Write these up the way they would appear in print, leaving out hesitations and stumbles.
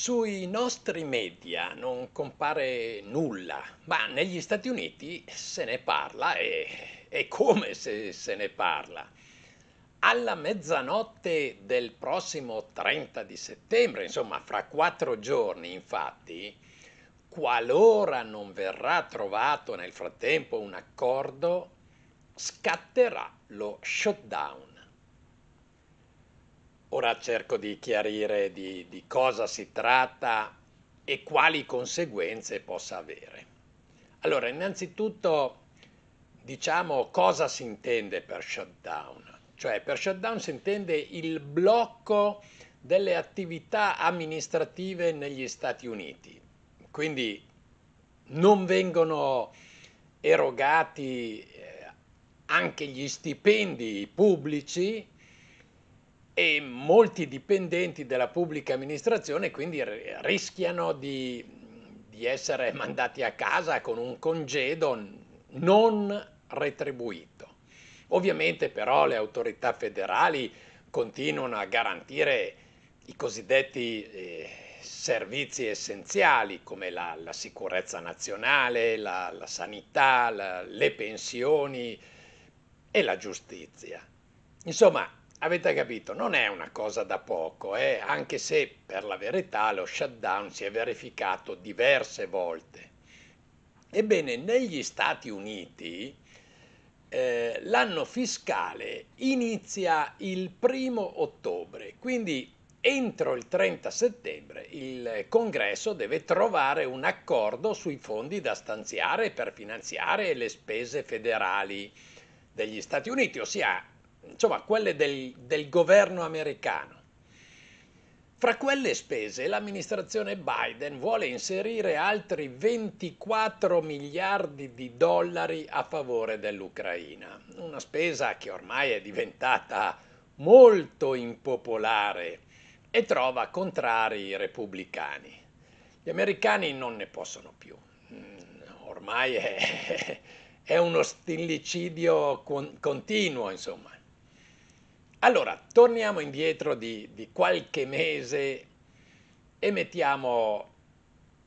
Sui nostri media non compare nulla, ma negli Stati Uniti se ne parla e come se ne parla. Alla mezzanotte del prossimo 30 di settembre, insomma fra 4 giorni infatti, qualora non verrà trovato nel frattempo un accordo, scatterà lo shutdown. Ora cerco di chiarire di cosa si tratta e quali conseguenze possa avere. Allora, innanzitutto diciamo cosa si intende per shutdown. Cioè, per shutdown si intende il blocco delle attività amministrative negli Stati Uniti. Quindi non vengono erogati anche gli stipendi pubblici e molti dipendenti della pubblica amministrazione quindi rischiano di essere mandati a casa con un congedo non retribuito. Ovviamente però le autorità federali continuano a garantire i cosiddetti servizi essenziali come la sicurezza nazionale, la sanità, le pensioni e la giustizia. Insomma, avete capito, non è una cosa da poco, anche se per la verità lo shutdown si è verificato diverse volte. Ebbene, negli Stati Uniti l'anno fiscale inizia il 1° ottobre, quindi entro il 30 settembre il Congresso deve trovare un accordo sui fondi da stanziare per finanziare le spese federali degli Stati Uniti, ossia insomma quelle del governo americano. Fra quelle spese l'amministrazione Biden vuole inserire altri 24 miliardi di dollari a favore dell'Ucraina, una spesa che ormai è diventata molto impopolare e trova contrari i repubblicani. Gli americani non ne possono più, ormai è uno stillicidio continuo, insomma. Allora, torniamo indietro di qualche mese e mettiamo,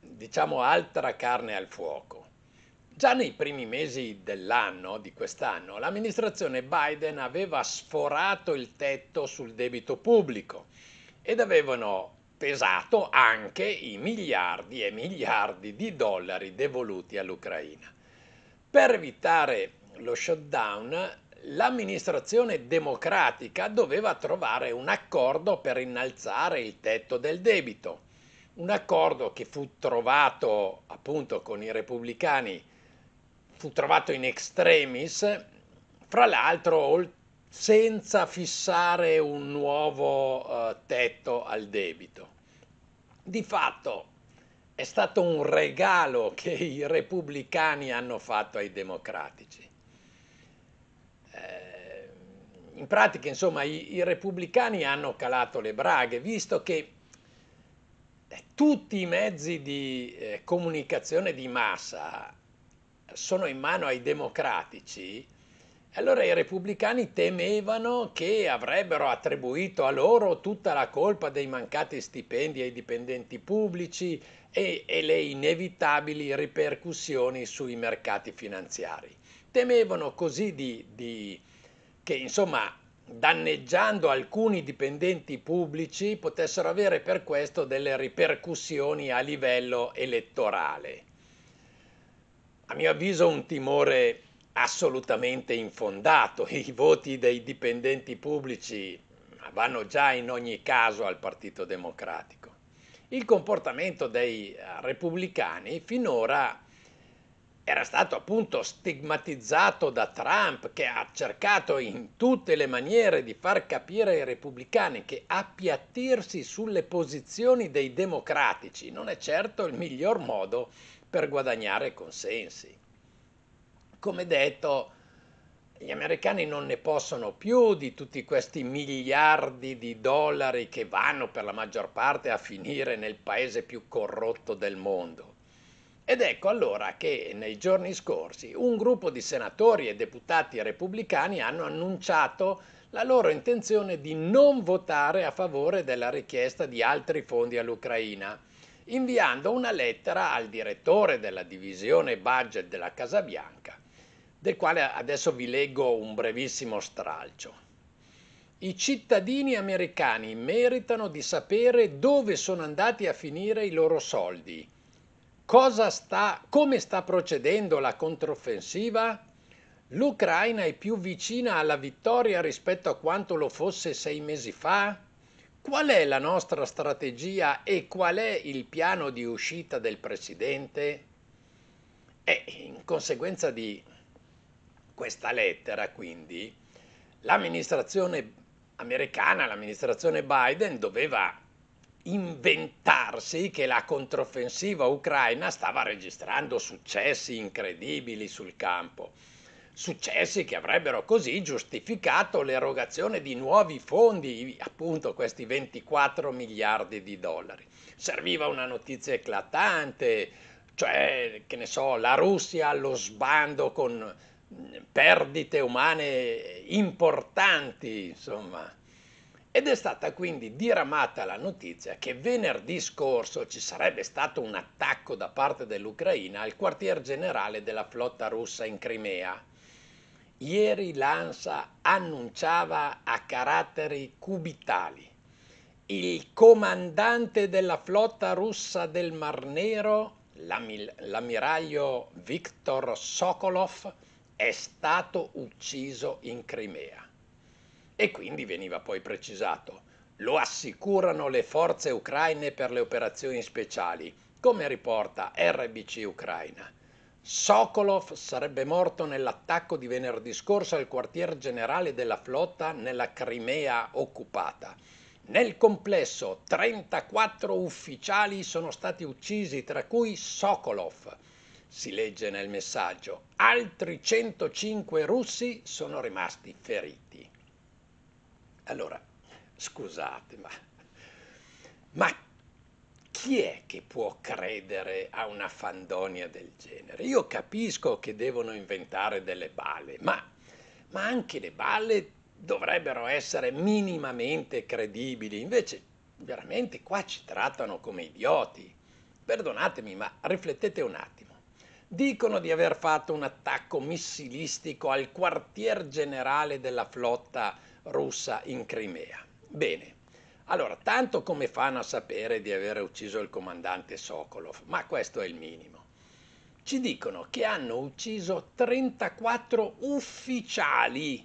diciamo, altra carne al fuoco. Già nei primi mesi dell'anno, di quest'anno, l'amministrazione Biden aveva sforato il tetto sul debito pubblico ed avevano pesato anche i miliardi e miliardi di dollari devoluti all'Ucraina. Per evitare lo shutdown, l'amministrazione democratica doveva trovare un accordo per innalzare il tetto del debito, un accordo che fu trovato appunto con i repubblicani, fu trovato in extremis, fra l'altro senza fissare un nuovo tetto al debito. Di fatto è stato un regalo che i repubblicani hanno fatto ai democratici. In pratica, insomma, i repubblicani hanno calato le braghe, visto che tutti i mezzi di comunicazione di massa sono in mano ai democratici. Allora i repubblicani temevano che avrebbero attribuito a loro tutta la colpa dei mancati stipendi ai dipendenti pubblici e le inevitabili ripercussioni sui mercati finanziari. Temevano così che, insomma, danneggiando alcuni dipendenti pubblici potessero avere per questo delle ripercussioni a livello elettorale. A mio avviso un timore assolutamente infondato. I voti dei dipendenti pubblici vanno già in ogni caso al Partito Democratico. Il comportamento dei repubblicani finora era stato appunto stigmatizzato da Trump, che ha cercato in tutte le maniere di far capire ai repubblicani che appiattirsi sulle posizioni dei democratici non è certo il miglior modo per guadagnare consensi. Come detto, gli americani non ne possono più di tutti questi miliardi di dollari che vanno per la maggior parte a finire nel paese più corrotto del mondo. Ed ecco allora che nei giorni scorsi un gruppo di senatori e deputati repubblicani hanno annunciato la loro intenzione di non votare a favore della richiesta di altri fondi all'Ucraina, inviando una lettera al direttore della divisione budget della Casa Bianca, del quale adesso vi leggo un brevissimo stralcio. I cittadini americani meritano di sapere dove sono andati a finire i loro soldi, come sta procedendo la controffensiva. L'Ucraina è più vicina alla vittoria rispetto a quanto lo fosse 6 mesi fa? Qual è la nostra strategia e qual è il piano di uscita del presidente? E in conseguenza di questa lettera, quindi, l'amministrazione americana, l'amministrazione Biden, doveva inventarsi che la controffensiva ucraina stava registrando successi incredibili sul campo, successi che avrebbero così giustificato l'erogazione di nuovi fondi, appunto questi 24 miliardi di dollari. Serviva una notizia eclatante, cioè, che ne so, la Russia allo sbando con perdite umane importanti, insomma. Ed è stata quindi diramata la notizia che venerdì scorso ci sarebbe stato un attacco da parte dell'Ucraina al quartier generale della flotta russa in Crimea. Ieri l'ANSA annunciava a caratteri cubitali: il comandante della flotta russa del Mar Nero, l'ammiraglio Viktor Sokolov, è stato ucciso in Crimea. E quindi veniva poi precisato: lo assicurano le forze ucraine per le operazioni speciali, come riporta RBC Ucraina. Sokolov sarebbe morto nell'attacco di venerdì scorso al quartier generale della flotta nella Crimea occupata. Nel complesso 34 ufficiali sono stati uccisi, tra cui Sokolov, si legge nel messaggio. Altri 105 russi sono rimasti feriti. Allora, scusate, ma chi è che può credere a una fandonia del genere? Io capisco che devono inventare delle balle, ma anche le balle dovrebbero essere minimamente credibili. Invece, veramente, qua ci trattano come idioti. Perdonatemi, ma riflettete un attimo. Dicono di aver fatto un attacco missilistico al quartier generale della flotta russa in Crimea. Bene, allora, tanto come fanno a sapere di aver ucciso il comandante Sokolov? Ma questo è il minimo. Ci dicono che hanno ucciso 34 ufficiali,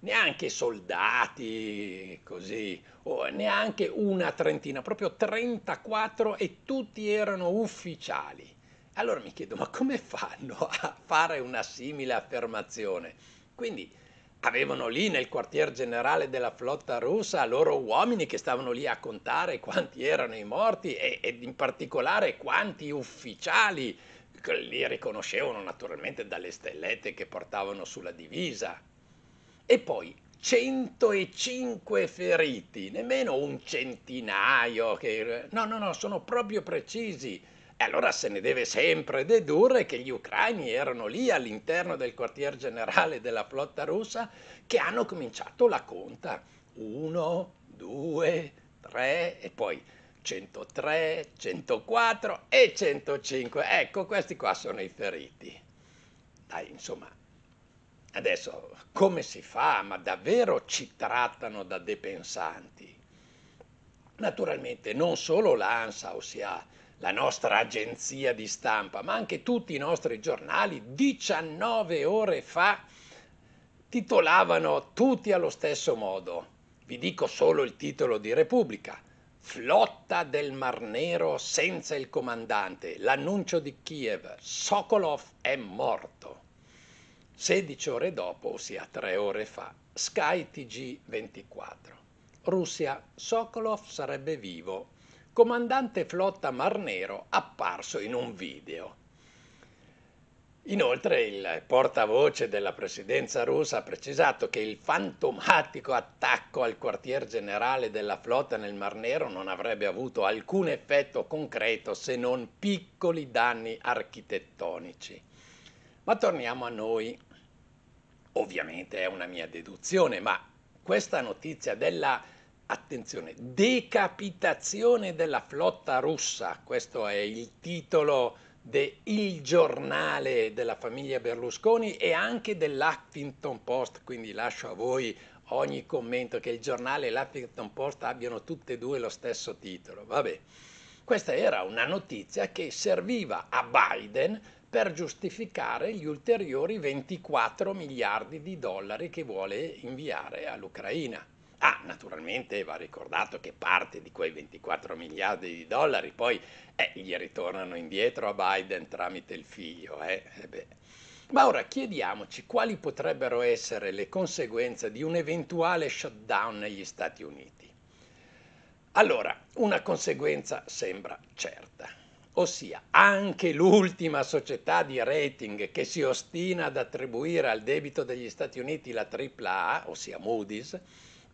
neanche soldati così, o neanche una trentina, proprio 34, e tutti erano ufficiali. Allora mi chiedo, ma come fanno a fare una simile affermazione? Quindi avevano lì nel quartier generale della flotta russa loro uomini che stavano lì a contare quanti erano i morti e in particolare quanti ufficiali, che li riconoscevano naturalmente dalle stellette che portavano sulla divisa. E poi 105 feriti, nemmeno un centinaio. No, sono proprio precisi. E allora se ne deve sempre dedurre che gli ucraini erano lì all'interno del quartier generale della flotta russa, che hanno cominciato la conta. 1, 2, 3 e poi 103, 104 e 105. Ecco, questi qua sono i feriti. Dai, insomma, adesso come si fa? Ma davvero ci trattano da depensanti. Naturalmente non solo l'ANSA, ossia la nostra agenzia di stampa, ma anche tutti i nostri giornali 19 ore fa titolavano tutti allo stesso modo. Vi dico solo il titolo di Repubblica: flotta del Mar Nero senza il comandante, l'annuncio di Kiev, Sokolov è morto. 16 ore dopo, ossia 3 ore fa, Sky TG24: Russia, Sokolov sarebbe vivo, comandante flotta Mar Nero apparso in un video. Inoltre il portavoce della presidenza russa ha precisato che il fantomatico attacco al quartier generale della flotta nel Mar Nero non avrebbe avuto alcun effetto concreto se non piccoli danni architettonici. Ma torniamo a noi. Ovviamente è una mia deduzione, ma questa notizia della, attenzione, decapitazione della flotta russa, questo è il titolo del giornale della famiglia Berlusconi e anche dell'Huffington Post, quindi lascio a voi ogni commento, che il giornale e l'Huffington Post abbiano tutte e due lo stesso titolo. Vabbè. Questa era una notizia che serviva a Biden per giustificare gli ulteriori 24 miliardi di dollari che vuole inviare all'Ucraina. Ah, naturalmente va ricordato che parte di quei 24 miliardi di dollari poi gli ritornano indietro a Biden tramite il figlio. Ma ora chiediamoci quali potrebbero essere le conseguenze di un eventuale shutdown negli Stati Uniti. Allora, una conseguenza sembra certa, ossia anche l'ultima società di rating che si ostina ad attribuire al debito degli Stati Uniti la AAA, ossia Moody's,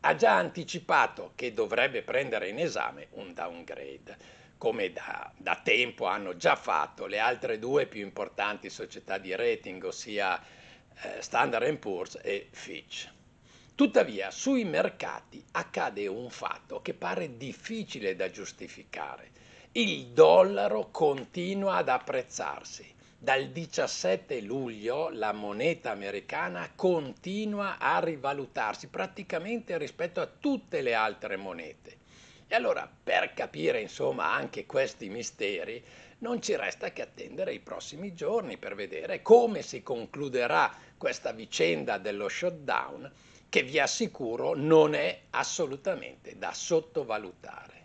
ha già anticipato che dovrebbe prendere in esame un downgrade, come da tempo hanno già fatto le altre due più importanti società di rating, ossia Standard & Poor's e Fitch. Tuttavia, sui mercati accade un fatto che pare difficile da giustificare. Il dollaro continua ad apprezzarsi. Dal 17 luglio la moneta americana continua a rivalutarsi praticamente rispetto a tutte le altre monete. E allora, per capire insomma anche questi misteri, non ci resta che attendere i prossimi giorni per vedere come si concluderà questa vicenda dello shutdown, che vi assicuro non è assolutamente da sottovalutare.